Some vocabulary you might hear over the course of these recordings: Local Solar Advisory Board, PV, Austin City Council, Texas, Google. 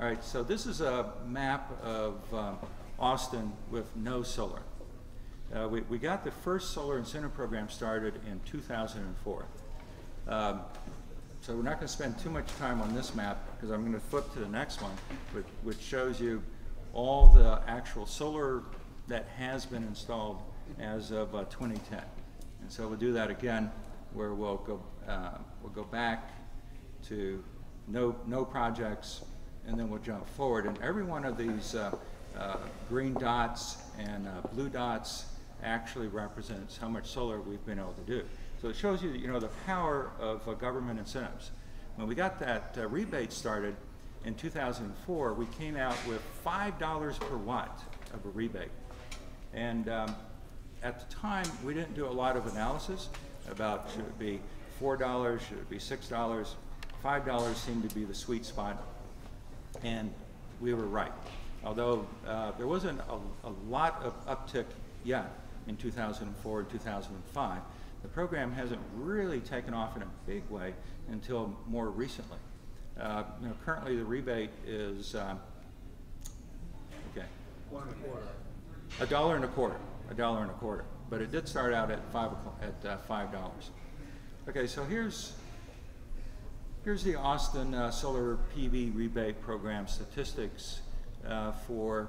All right, so this is a map of Austin with no solar. We got the first solar incentive program started in 2004. So we're not going to spend too much time on this map because I'm going to flip to the next one, which shows you all the actual solar that has been installed as of 2010. And so we'll do that again, where we'll go back to no projects, and then we'll jump forward. And every one of these green dots and blue dots actually represents how much solar we've been able to do. So it shows you, the power of government incentives. When we got that rebate started in 2004, we came out with $5 per watt of a rebate. And at the time, we didn't do a lot of analysis about should it be $4, should it be $6, $5 seemed to be the sweet spot. And we were right. Although there wasn't a lot of uptick yet in 2004 and 2005, the program hasn't really taken off in a big way until more recently. Currently the rebate is $1.25, but it did start out at $5. Okay, so here's the Austin solar PV rebate program statistics for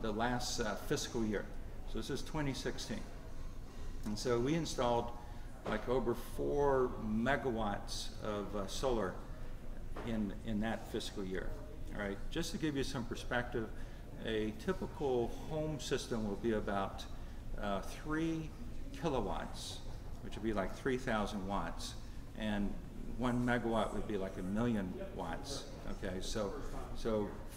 the last fiscal year. So this is 2016. And so we installed like over 4 megawatts of solar in that fiscal year. All right, just to give you some perspective, a typical home system will be about 3 kilowatts, which would be like 3,000 watts. And 1 megawatt would be like 1,000,000 watts. Okay, so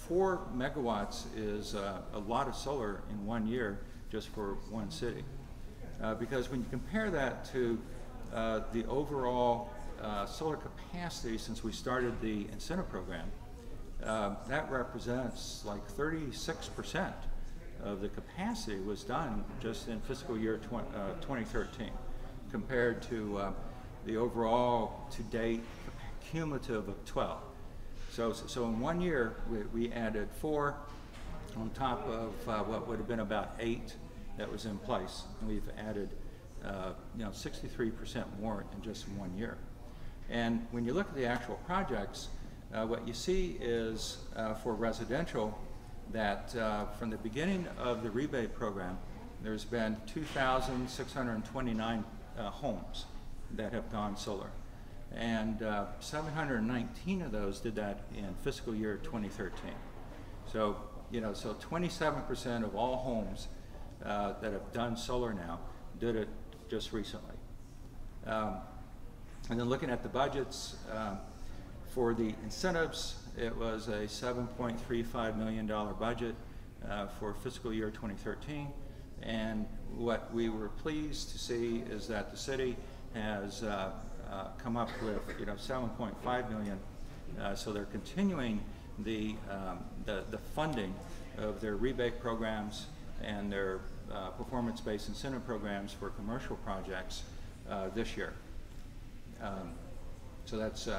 4 megawatts is a lot of solar in 1 year just for one city. Because when you compare that to the overall solar capacity since we started the incentive program, that represents like 36% of the capacity was done just in fiscal year 2013 compared to the overall to date cumulative of 12. So in 1 year, we added 4 on top of what would have been about 8 that was in place, and we've added 63% more in just 1 year. And when you look at the actual projects, what you see is for residential that from the beginning of the rebate program, there's been 2,629 homes that have gone solar, and 719 of those did that in fiscal year 2013. So, so 27% of all homes that have done solar now did it just recently. And then looking at the budgets for the incentives, it was a $7.35 million budget for fiscal year 2013. And what we were pleased to see is that the city has come up with $7.5 million. So they're continuing the funding of their rebate programs and their performance-based incentive programs for commercial projects this year. So that's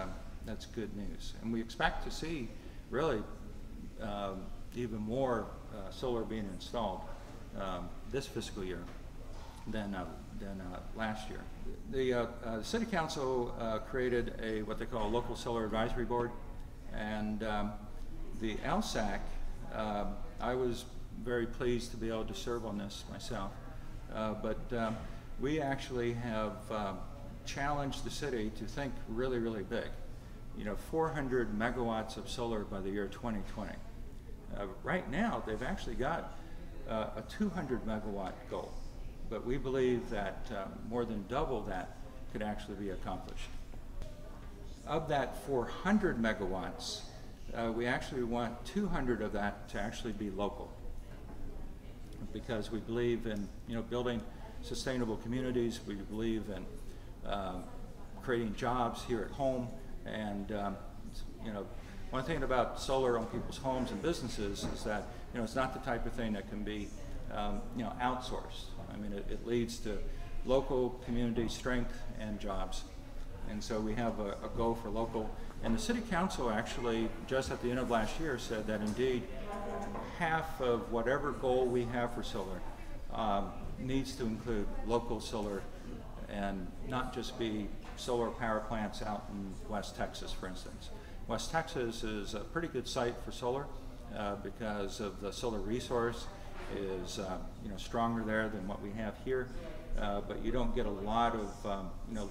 good news. And we expect to see really even more solar being installed this fiscal year than last year. The City Council created a what they call a Local Solar Advisory Board, and the LSAC, I was very pleased to be able to serve on this myself, but we actually have challenged the city to think really, really big. 400 megawatts of solar by the year 2020. Right now, they've actually got a 200 megawatt goal, but we believe that more than double that could actually be accomplished. Of that 400 megawatts, we actually want 200 of that to actually be local, because we believe in building sustainable communities. We believe in creating jobs here at home, and one thing about solar on people's homes and businesses is that it's not the type of thing that can be outsourced. I mean, it leads to local community strength and jobs, and so we have a goal for local And the City Council actually, just at the end of last year, said that indeed half of whatever goal we have for solar needs to include local solar and not just be solar power plants out in West Texas, for instance. West Texas is a pretty good site for solar because of the solar resource is stronger there than what we have here, but you don't get a lot of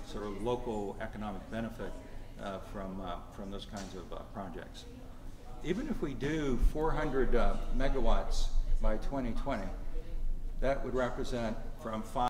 sort of local economic benefit from those kinds of projects. Even if we do 400 megawatts by 2020, that would represent from 5